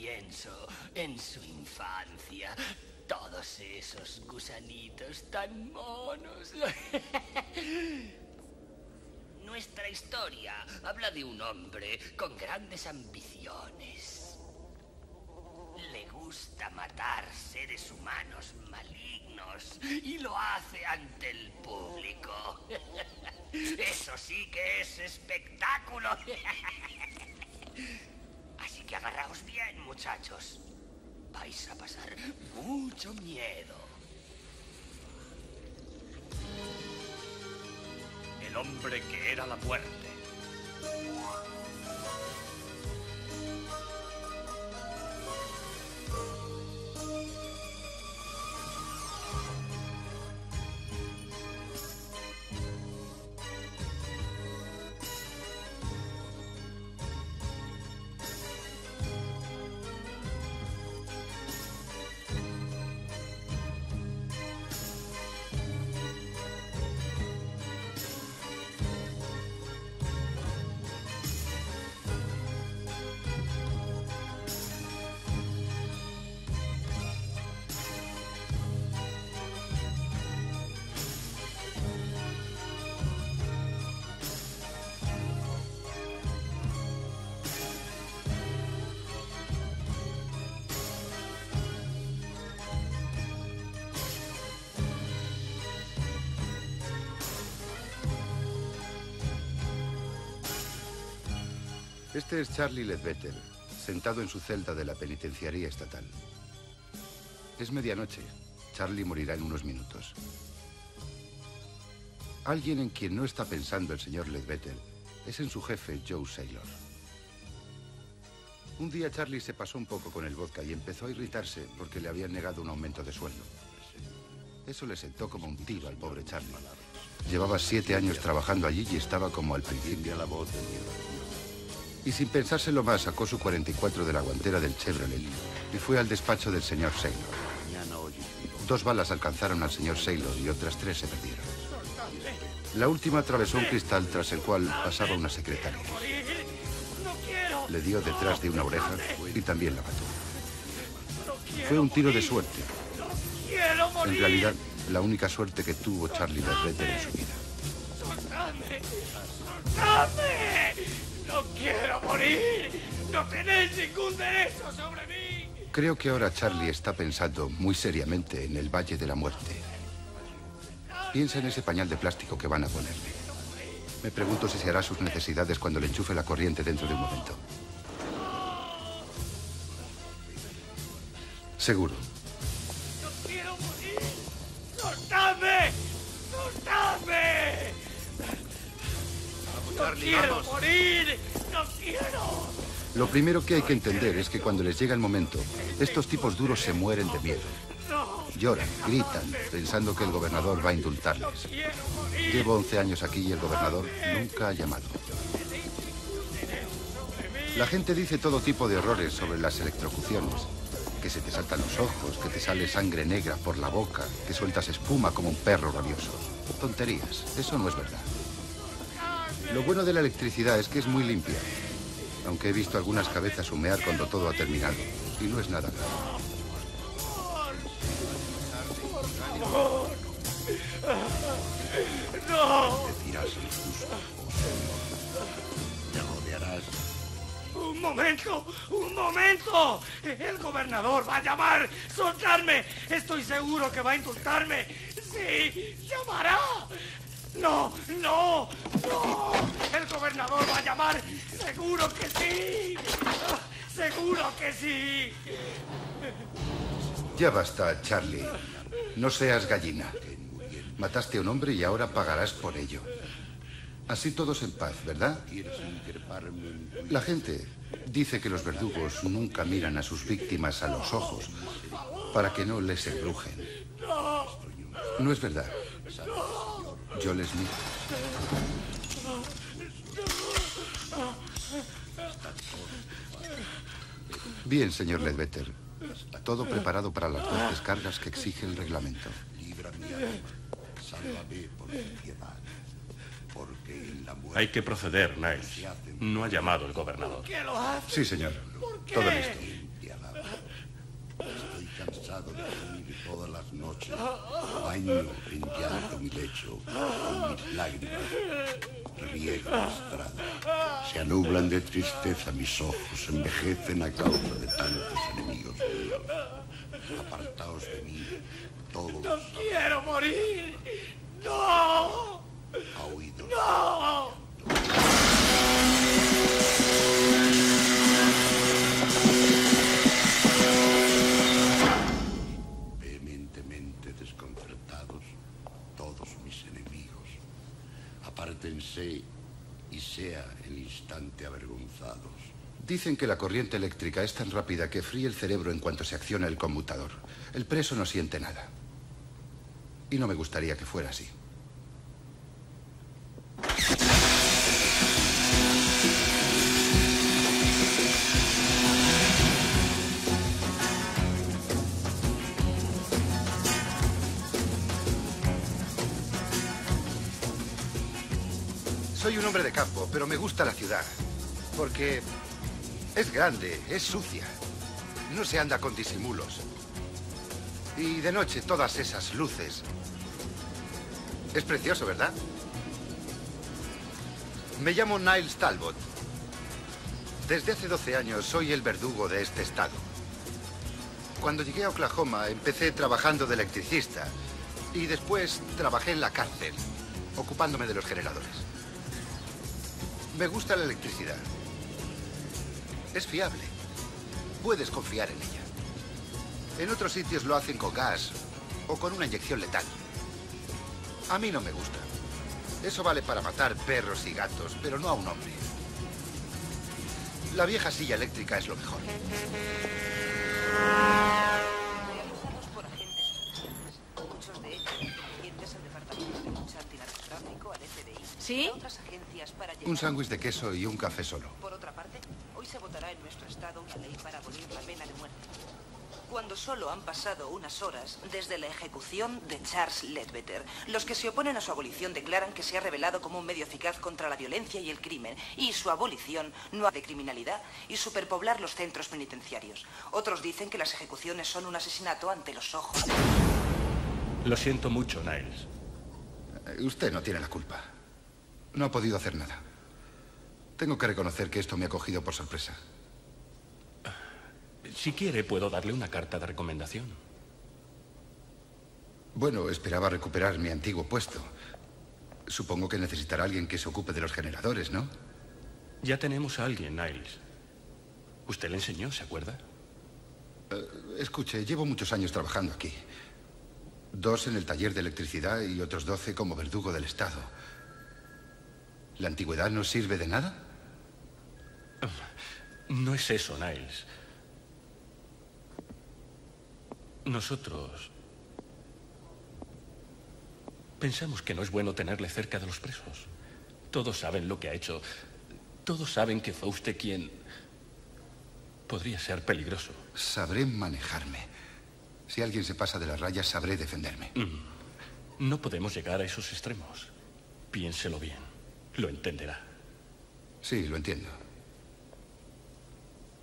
pienso en su infancia. Todos esos gusanitos tan monos. Nuestra historia habla de un hombre con grandes ambiciones. Le gusta matar seres humanos malignos y lo hace ante el público. Eso sí que es espectáculo. Así que agarraos bien, muchachos. Vais a pasar mucho miedo. El hombre que era la muerte. Este es Charlie Ledbetter, sentado en su celda de la penitenciaría estatal. Es medianoche. Charlie morirá en unos minutos. Alguien en quien no está pensando el señor Ledbetter es en su jefe, Joe Sailor. Un día Charlie se pasó un poco con el vodka y empezó a irritarse porque le habían negado un aumento de sueldo. Eso le sentó como un tiro al pobre Charlie. Llevaba 7 años trabajando allí y estaba como al principio. La voz de miedo. Y sin pensárselo más, sacó su .44 de la guantera del Chevrolet y fue al despacho del señor Sailor. 2 balas alcanzaron al señor Sailor y otras 3 se perdieron. La última atravesó un cristal tras el cual pasaba una secretaria. Le dio detrás de una oreja y también la mató. Fue un tiro de suerte. En realidad, la única suerte que tuvo Charlie Ledbetter en su vida. ¡No quiero morir! ¡No tenéis ningún derecho sobre mí! Creo que ahora Charlie está pensando muy seriamente en el Valle de la Muerte. Piensa en ese pañal de plástico que van a ponerle. Me pregunto si se hará sus necesidades cuando le enchufe la corriente dentro de un momento. Seguro. ¡No quiero morir! ¡Soltadme! ¡Soltadme! ¡No quiero morir! ¡No quiero! Lo primero que hay que entender es que cuando les llega el momento, estos tipos duros se mueren de miedo. Lloran, gritan, pensando que el gobernador va a indultarles. Llevo 11 años aquí y el gobernador nunca ha llamado. La gente dice todo tipo de horrores sobre las electrocuciones. Que se te saltan los ojos, que te sale sangre negra por la boca, que sueltas espuma como un perro rabioso. Tonterías, eso no es verdad. Lo bueno de la electricidad es que es muy limpia, aunque he visto algunas cabezas humear cuando todo ha terminado, y no es nada grave. ¡No! Te tiras el susto, te rodearás. ¡Un momento! ¡Un momento! El gobernador va a llamar. ¡Soltarme! Estoy seguro que va a insultarme. ¡Sí! ¡Llamará! ¡No! ¡No! ¡No! ¡El gobernador va a llamar! ¡Seguro que sí! ¡Seguro que sí! Ya basta, Charlie. No seas gallina. Mataste a un hombre y ahora pagarás por ello. Así todos en paz, ¿verdad? La gente dice que los verdugos nunca miran a sus víctimas a los ojos para que no les embrujen. No es verdad. Yo les miro. Bien, señor Ledbetter. Todo preparado para las 2 descargas que exige el reglamento. Hay que proceder, Niles. No ha llamado el gobernador. Sí, señor. Todo listo. privado de dormir todas las noches, baño en llanto mi lecho, con mis lágrimas riego la estrada. Se anublan de tristeza mis ojos, envejecen a causa de tantos enemigos míos. Apartaos de mí, todos. ¡No quiero morir! ¡No! Ha oído. ¡No! Vehementemente desconcertados, todos mis enemigos, apártense y sea el instante avergonzados. Dicen que la corriente eléctrica es tan rápida que fríe el cerebro en cuanto se acciona el conmutador. El preso no siente nada. Y no me gustaría que fuera así. Soy un hombre de campo, pero me gusta la ciudad, porque es grande, es sucia, no se anda con disimulos. Y de noche todas esas luces. Es precioso, ¿verdad? Me llamo Niles Talbot. Desde hace 12 años soy el verdugo de este estado. Cuando llegué a Oklahoma empecé trabajando de electricista y después trabajé en la cárcel, ocupándome de los generadores. Me gusta la electricidad. Es fiable. Puedes confiar en ella. En otros sitios lo hacen con gas o con una inyección letal. A mí no me gusta. Eso vale para matar perros y gatos, pero no a un hombre. La vieja silla eléctrica es lo mejor. Realizados por agentes federales. Muchos de ellos pertenecientes al Departamento de Lucha Antinarcotráfico, al FBI. ¿Sí? Un sándwich de queso y un café solo. Por otra parte, hoy se votará en nuestro estado una ley para abolir la pena de muerte, cuando solo han pasado unas horas desde la ejecución de Charles Ledbetter. Los que se oponen a su abolición declaran que se ha revelado como un medio eficaz contra la violencia y el crimen, y su abolición no ha de criminalidad y superpoblar los centros penitenciarios. Otros dicen que las ejecuciones son un asesinato ante los ojos. Lo siento mucho, Niles. Usted no tiene la culpa. No ha podido hacer nada. Tengo que reconocer que esto me ha cogido por sorpresa. Si quiere, puedo darle una carta de recomendación. Bueno, esperaba recuperar mi antiguo puesto. Supongo que necesitará alguien que se ocupe de los generadores, ¿no? Ya tenemos a alguien, Niles. Usted le enseñó, ¿se acuerda? Escuche, llevo muchos años trabajando aquí. 2 en el taller de electricidad y otros 12 como verdugo del estado. ¿La antigüedad no sirve de nada? No es eso, Niles. Nosotros pensamos que no es bueno tenerle cerca de los presos. Todos saben lo que ha hecho. Todos saben que fue usted quien podría ser peligroso. Sabré manejarme. Si alguien se pasa de las rayas, sabré defenderme. No podemos llegar a esos extremos. Piénselo bien. Lo entenderá. Sí, lo entiendo.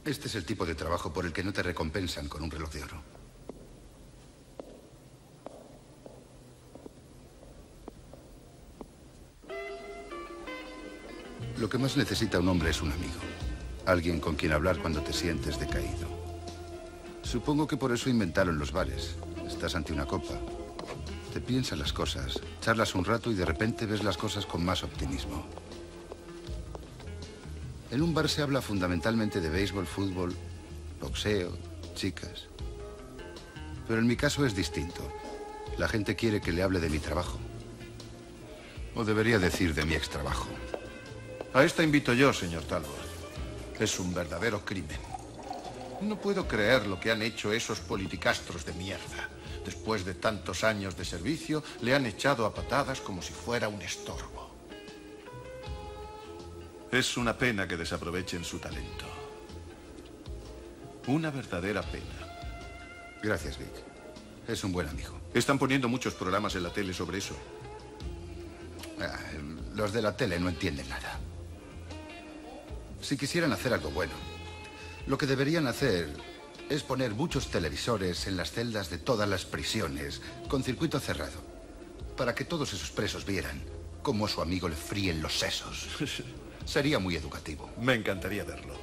Este es el tipo de trabajo por el que no te recompensan con un reloj de oro. Lo que más necesita un hombre es un amigo. Alguien con quien hablar cuando te sientes decaído. Supongo que por eso inventaron los bares. Estás ante una copa. Te piensas las cosas, charlas un rato y de repente ves las cosas con más optimismo. En un bar se habla fundamentalmente de béisbol, fútbol, boxeo, chicas. Pero en mi caso es distinto. La gente quiere que le hable de mi trabajo. O debería decir de mi extrabajo. A esta invito yo, señor Talbot. Es un verdadero crimen. No puedo creer lo que han hecho esos politicastros de mierda. Después de tantos años de servicio, le han echado a patadas como si fuera un estorbo. Es una pena que desaprovechen su talento. Una verdadera pena. Gracias, Vic. Es un buen amigo. Están poniendo muchos programas en la tele sobre eso. Los de la tele no entienden nada. Si quisieran hacer algo bueno, lo que deberían hacer es poner muchos televisores en las celdas de todas las prisiones, con circuito cerrado, para que todos esos presos vieran cómo a su amigo le fríen los sesos. Sería muy educativo. Me encantaría verlo.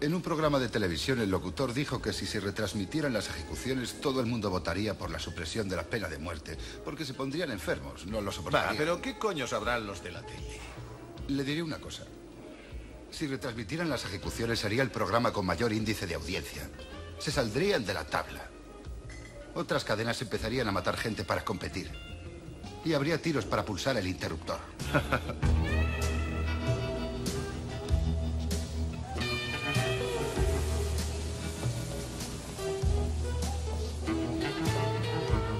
En un programa de televisión, el locutor dijo que si se retransmitieran las ejecuciones, todo el mundo votaría por la supresión de la pena de muerte, porque se pondrían enfermos, no lo soportarían. Va, pero ¿qué coño sabrán los de la tele? Le diré una cosa. Si retransmitieran las ejecuciones, sería el programa con mayor índice de audiencia. Se saldrían de la tabla. Otras cadenas empezarían a matar gente para competir. Y habría tiros para pulsar el interruptor.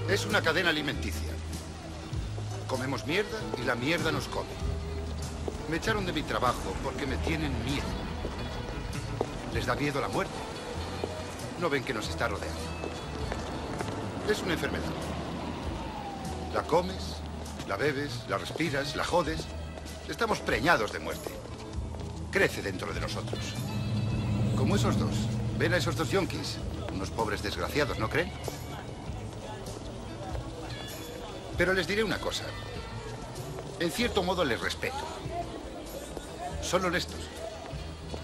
Es una cadena alimenticia. Comemos mierda y la mierda nos come. Me echaron de mi trabajo porque me tienen miedo. Les da miedo la muerte. No ven que nos está rodeando. Es una enfermedad. La comes, la bebes, la respiras, la jodes. Estamos preñados de muerte. Crece dentro de nosotros. Como esos dos. ¿Ven a esos dos yonkis? Unos pobres desgraciados, ¿no creen? Pero les diré una cosa. En cierto modo les respeto. Son honestos.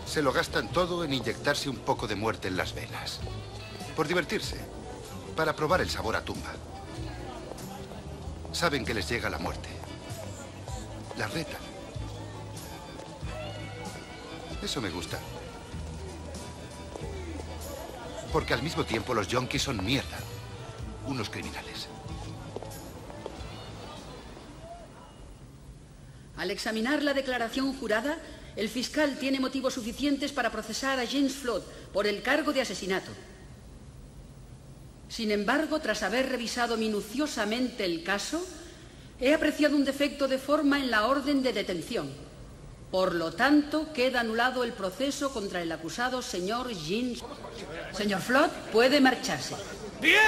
Se lo gastan todo en inyectarse un poco de muerte en las venas. Por divertirse. Para probar el sabor a tumba. Saben que les llega la muerte. La retan. Eso me gusta. Porque al mismo tiempo los yonkis son mierda. Unos criminales. Al examinar la declaración jurada, el fiscal tiene motivos suficientes para procesar a James Flood por el cargo de asesinato. Sin embargo, tras haber revisado minuciosamente el caso, he apreciado un defecto de forma en la orden de detención. Por lo tanto, queda anulado el proceso contra el acusado señor James. Señor Flood, puede marcharse. ¡Bien!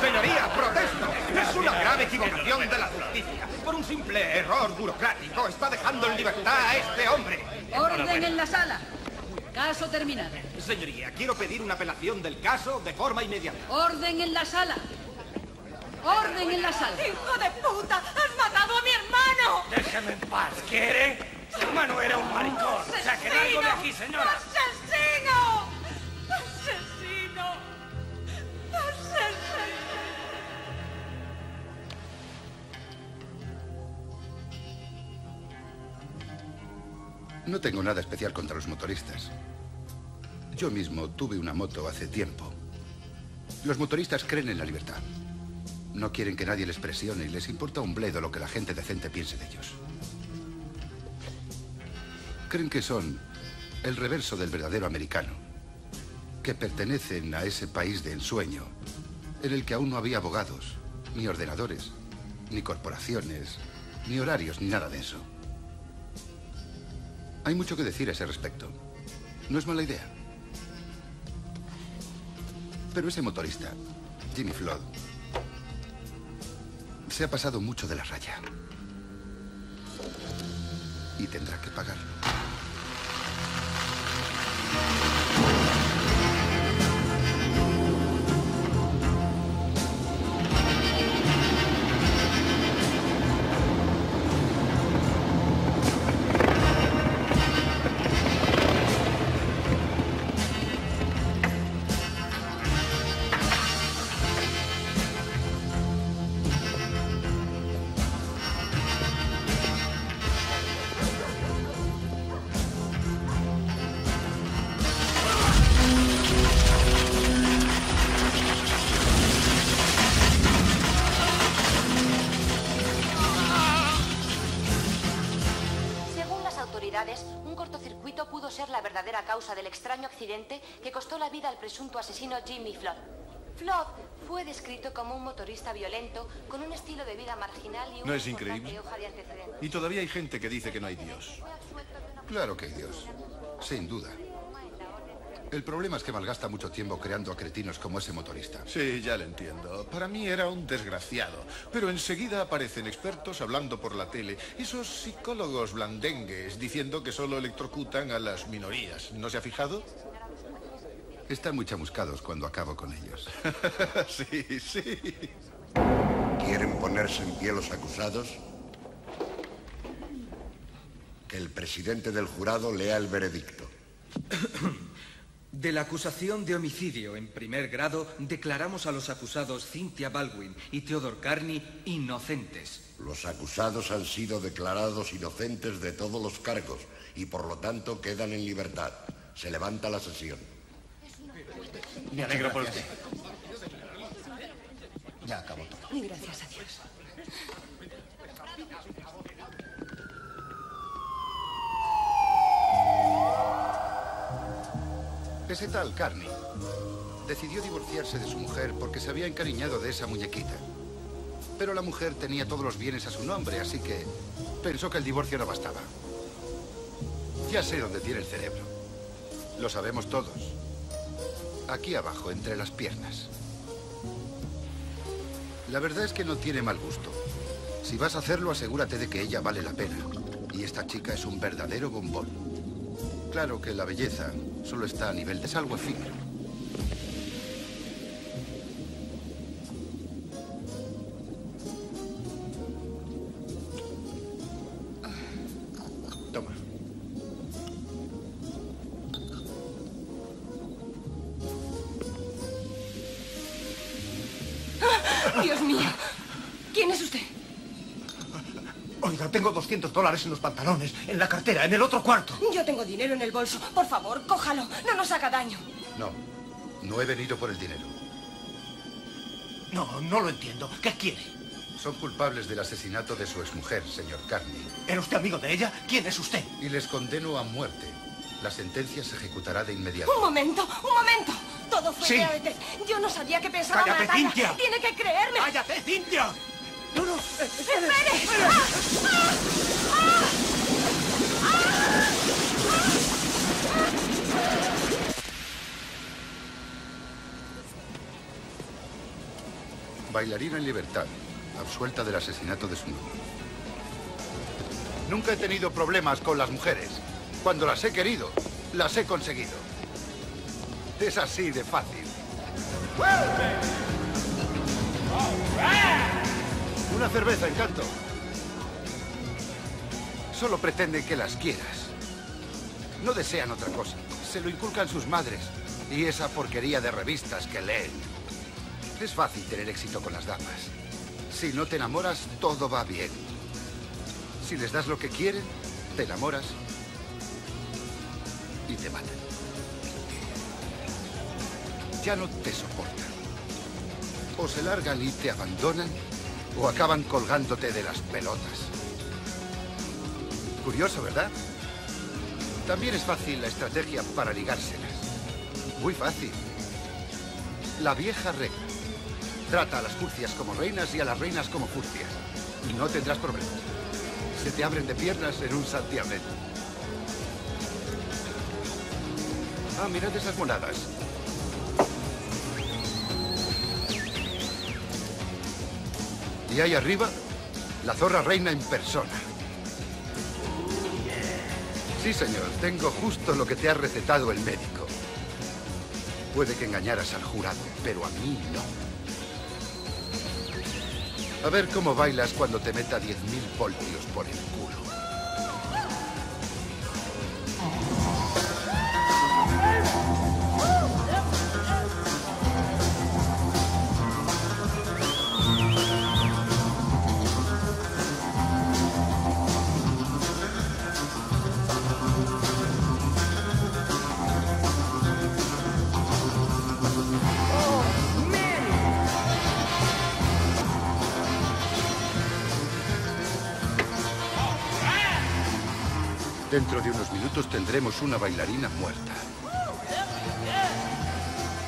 Señoría, protesto. Es una grave equivocación de la justicia. Por un simple error burocrático está dejando en libertad a este hombre. ¡Orden en la sala! Caso terminado. Señoría, quiero pedir una apelación del caso de forma inmediata. ¡Orden en la sala! ¡Orden en la sala! ¡Hijo de puta! ¡Has matado a mi hermano! Déjeme en paz, ¿quiere? Su hermano era un maricón. ¡Saquen algo de aquí, señora! ¡Asesino! ¡Asesino! ¡Asesino! No tengo nada especial contra los motoristas. Yo mismo tuve una moto hace tiempo. Los motoristas creen en la libertad. No quieren que nadie les presione y les importa un bledo lo que la gente decente piense de ellos. Creen que son el reverso del verdadero americano, que pertenecen a ese país de ensueño en el que aún no había abogados, ni ordenadores, ni corporaciones, ni horarios, ni nada de eso. Hay mucho que decir a ese respecto. No es mala idea. Pero ese motorista, Jimmy Flood, se ha pasado mucho de la raya. Y tendrá que pagarlo. Causa del extraño accidente que costó la vida al presunto asesino Jimmy Flood. Flood fue descrito como un motorista violento, con un estilo de vida marginal y una ¿No es increíble? Hoja de antecedentes. Y todavía hay gente que dice que no hay Dios. Claro que hay Dios, sin duda. El problema es que malgasta mucho tiempo creando a cretinos como ese motorista. Sí, ya lo entiendo. Para mí era un desgraciado. Pero enseguida aparecen expertos hablando por la tele. Esos psicólogos blandengues diciendo que solo electrocutan a las minorías. ¿No se ha fijado? Están muy chamuscados cuando acabo con ellos. Sí, sí. ¿Quieren ponerse en pie los acusados? Que el presidente del jurado lea el veredicto. De la acusación de homicidio en primer grado, declaramos a los acusados Cynthia Baldwin y Theodore Carney inocentes. Los acusados han sido declarados inocentes de todos los cargos y por lo tanto quedan en libertad. Se levanta la sesión. Me alegro por usted. Ya acabó todo. Gracias a Dios. Ese tal Carney decidió divorciarse de su mujer porque se había encariñado de esa muñequita. Pero la mujer tenía todos los bienes a su nombre, así que pensó que el divorcio no bastaba. Ya sé dónde tiene el cerebro. Lo sabemos todos. Aquí abajo, entre las piernas. La verdad es que no tiene mal gusto. Si vas a hacerlo, asegúrate de que ella vale la pena. Y esta chica es un verdadero bombón. Claro que la belleza solo está a nivel de algo efímero. Toma. Dios mío. ¿Quién es usted? Oiga, tengo $200 en los pantalones, en la cartera, en el otro cuarto. Yo tengo dinero en el bolso. Por favor, cójalo. No nos haga daño. No, no he venido por el dinero. No, no lo entiendo. ¿Qué quiere? Son culpables del asesinato de su exmujer, señor Carney. ¿Era usted amigo de ella? ¿Quién es usted? Y les condeno a muerte. La sentencia se ejecutará de inmediato. ¡Un momento! ¡Un momento! Todo fue de antes. Yo no sabía que pensaba matarla. ¡Cállate, Cynthia! ¡Tiene que creerme! ¡Cállate, Cynthia! ¡No, no! ¡Espere! ¡Espere! ¡Ah! ¡Ah! ¡Ah! ¡Ah! Bailarina en libertad, absuelta del asesinato de su novio. Nunca he tenido problemas con las mujeres. Cuando las he querido, las he conseguido. Es así de fácil. Una cerveza, encanto. Solo pretenden que las quieras. No desean otra cosa. Se lo inculcan sus madres y esa porquería de revistas que leen. Es fácil tener éxito con las damas. Si no te enamoras, todo va bien. Si les das lo que quieren, te enamoras y te matan. Ya no te soportan. O se largan y te abandonan, o acaban colgándote de las pelotas. Curioso, ¿verdad? También es fácil la estrategia para ligárselas. Muy fácil. La vieja regla. Trata a las furcias como reinas y a las reinas como furcias. Y no tendrás problemas. Se te abren de piernas en un santiamén. Ah, mirad esas monadas. Y ahí arriba, la zorra reina en persona. Sí, señor, tengo justo lo que te ha recetado el médico. Puede que engañaras al jurado, pero a mí no. A ver cómo bailas cuando te meta 10.000 voltios por el culo. Dentro de unos minutos tendremos una bailarina muerta.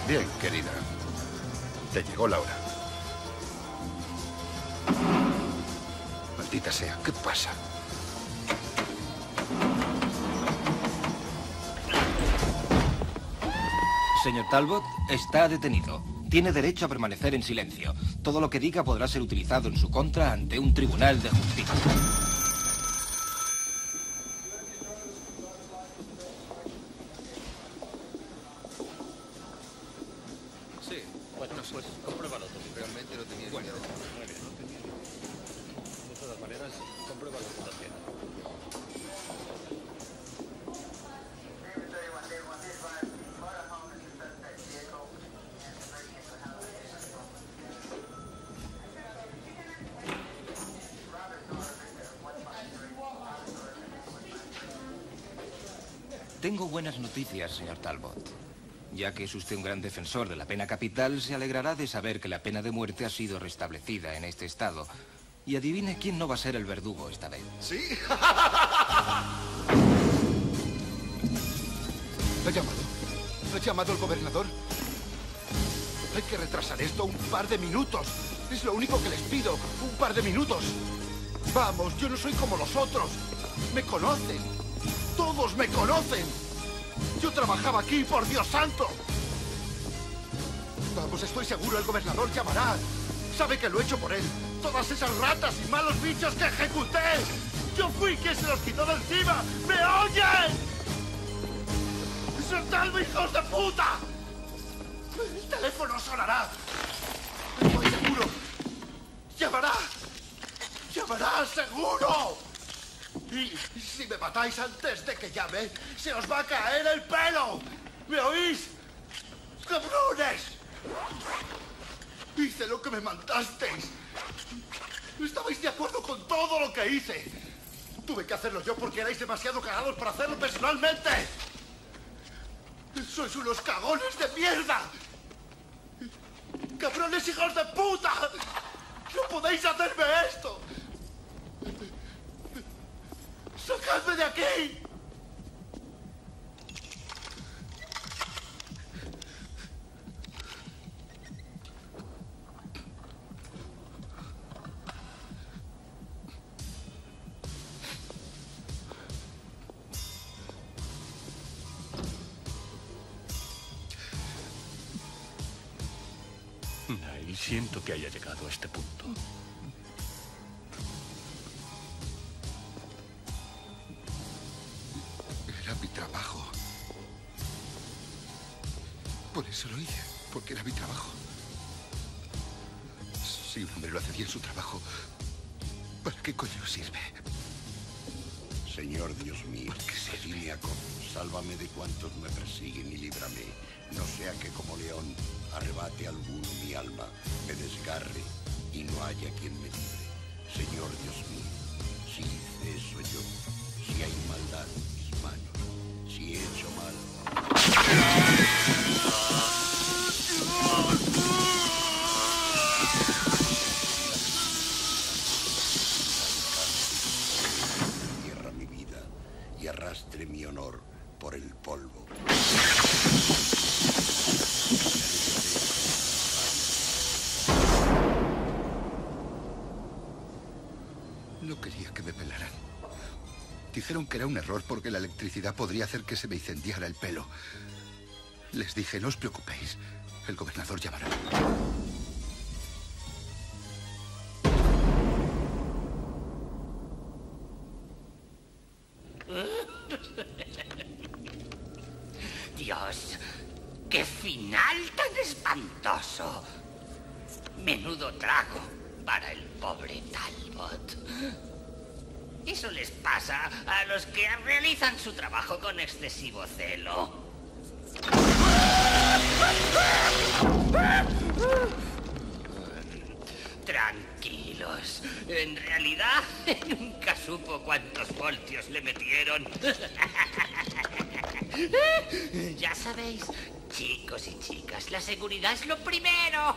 Bien, querida. Te llegó la hora. Maldita sea, ¿qué pasa? Señor Talbot, está detenido. Tiene derecho a permanecer en silencio. Todo lo que diga podrá ser utilizado en su contra ante un tribunal de justicia. Tengo buenas noticias, señor Talbot. Ya que es usted un gran defensor de la pena capital, se alegrará de saber que la pena de muerte ha sido restablecida en este estado. Y adivine quién no va a ser el verdugo esta vez. ¿Sí? ¿Ha llamado el gobernador? Hay que retrasar esto un par de minutos. Es lo único que les pido, un par de minutos. Vamos, yo no soy como los otros. Me conocen. Todos me conocen. Yo trabajaba aquí, por Dios santo. Vamos, estoy seguro, el gobernador llamará. Sabe que lo he hecho por él. Todas esas ratas y malos bichos que ejecuté. Yo fui quien se los quitó de encima. ¡Me oyen! ¡Soltadme, hijos de puta! El teléfono sonará. Estoy seguro. Llamará. ¡Llamará, seguro! Y si me matáis antes de que llame, se os va a caer el pelo. ¿Me oís? ¡Cabrones! Hice lo que me mandasteis. Estabais de acuerdo con todo lo que hice. Tuve que hacerlo yo porque erais demasiado cagados para hacerlo personalmente. ¡Sois unos cagones de mierda! ¡Cabrones, hijos de puta! ¡No podéis hacerme esto! ¡Sacadme de aquí! Niles, siento que haya llegado a este punto. Era mi trabajo. Por eso lo hice, porque era mi trabajo. Si un hombre lo hace bien su trabajo, ¿para qué coño sirve? Señor Dios mío, sálvame de cuantos me persiguen y líbrame. No sea que como león arrebate alguno mi alma, me desgarre y no haya quien me libre. Señor Dios mío, si hice eso yo, si hay maldad en mis manos, si he hecho mal... Arrastre mi honor por el polvo. No quería que me pelaran. Dijeron que era un error porque la electricidad podría hacer que se me incendiara el pelo. Les dije, no os preocupéis, el gobernador llamará. Dios, qué final tan espantoso. Menudo trago para el pobre Talbot. Eso les pasa a los que realizan su trabajo con excesivo celo. Tranquilos. En realidad, nunca supo cuántos voltios le metieron. Ya sabéis, chicos y chicas, la seguridad es lo primero.